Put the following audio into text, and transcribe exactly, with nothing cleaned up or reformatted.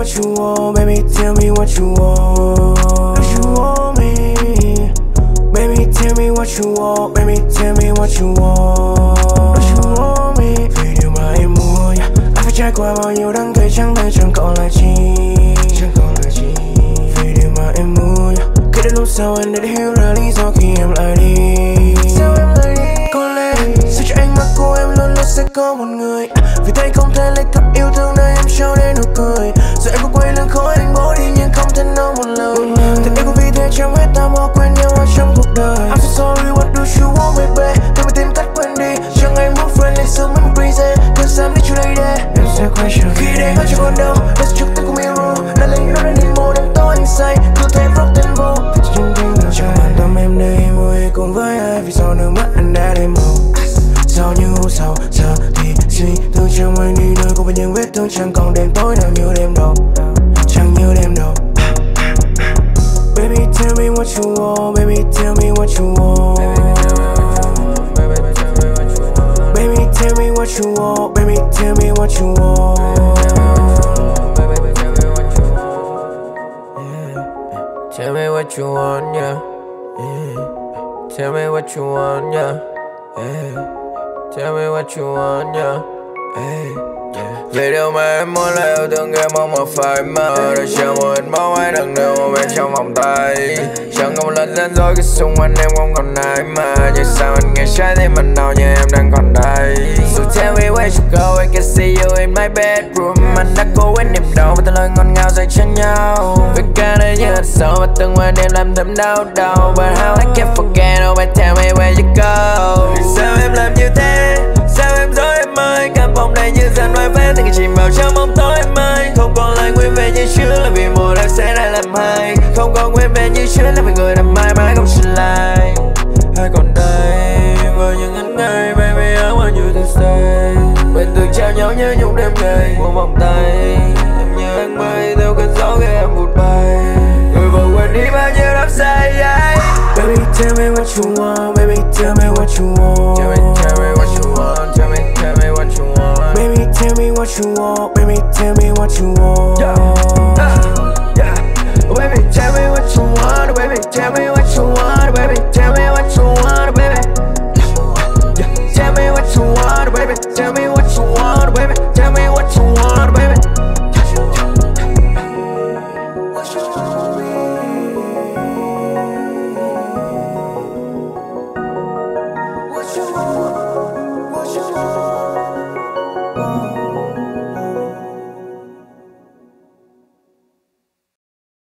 what you want, baby, tell me what you want. Cause you want me, baby, tell me what you want, baby, tell me what you want. Cause you want me. Vì điều mà em muốn, yeah. Anh phải trải qua bao nhiêu đắng cay chẳng thể chẳng còn là chi, chẳng còn là chi. Vì điều mà em muốn, yeah. Khi đến lúc sau anh đã hiểu ra lý do khi em lại đi. Sao em lại đi? Có lẽ sẽ cho anh mắt của em luôn luôn sẽ có một người. Vì thế không thể lấy cặp yêu thương nơi em trao đến nụ cười. Giờ em cũng quay lưng khỏi anh bố đi nhưng không thể nói một lời. Thật yêu cũng vì thế chẳng hết ta mò quen nhau ở trong cuộc đời. I'm so sorry, what do you want baby? Thôi mình tìm cách quên đi. Chẳng ai muốn friend lại sớm mất reason. Cơn xám để chú đây đây. Em sẽ quay trở về. Khi đây anh chẳng còn đâu, đã sự chụp tên của Miro. Đã lấy nó ra đi mô đêm tối anh say. Cứ thế rock tên vô. Thật chân tình nào chẳng an tâm em đây vui cùng với ai. Vì sao nước mắt anh đã đầy màu. Sau những hôm sau giờ thì suy thương trong anh đi nơi cùng với những vết thương chẳng còn đêm tối nào như đêm đầu, chẳng như đêm đầu. Baby tell me what you want, baby tell me what you want, baby tell me what you want, baby tell me what you want, tell me what you want, yeah, tell me what you want, yeah. Tell me what you want, yeah. Hey, yeah. Vì điều mà em muốn là yêu thương em mong mà phải mơ. Rồi chờ một hình bóng ai đằng đều mà bên trong vòng tay. Chẳng không lần dẫn dối cái xung quanh em không còn ai mà. Nhưng sao anh nghe trái tim mình đau như em đang còn đây. So tell me where you go, I can see you in my bedroom. Anh đã cố quên niềm đau và từng lời ngọt ngào dành cho nhau. Với cả đời như hạt sâu và từng qua đêm làm thấm đau đầu. But how I can't forget, oh but tell me where you go. Sao em làm như thế? Tình chìm vào trong bóng tối em ơi. Không còn lại nguyên về như trước là vì mùa đã sẽ lại làm hai. Không còn nguyên về như trước là vì người đã mãi mãi không trở lại. Ai còn đây với những ngắn ngày baby I want you to stay. Mình từng trao nhau như những đêm ngày một vòng tay. Em như anh mây theo cơn gió khi em vụt bay. Người vừa quên đi bao nhiêu đắp say. Baby tell me what you want, baby tell me what you want, tell me, tell me what you want, tell me, tell me what you want. Baby tell me what you want, baby tell me what you want, yeah. Uh, yeah. Baby tell me what you want, baby tell me what you want, baby tell me what you want, baby yeah. Tell me what you want, baby tell me what you want, baby tell me what you want, baby. What you want?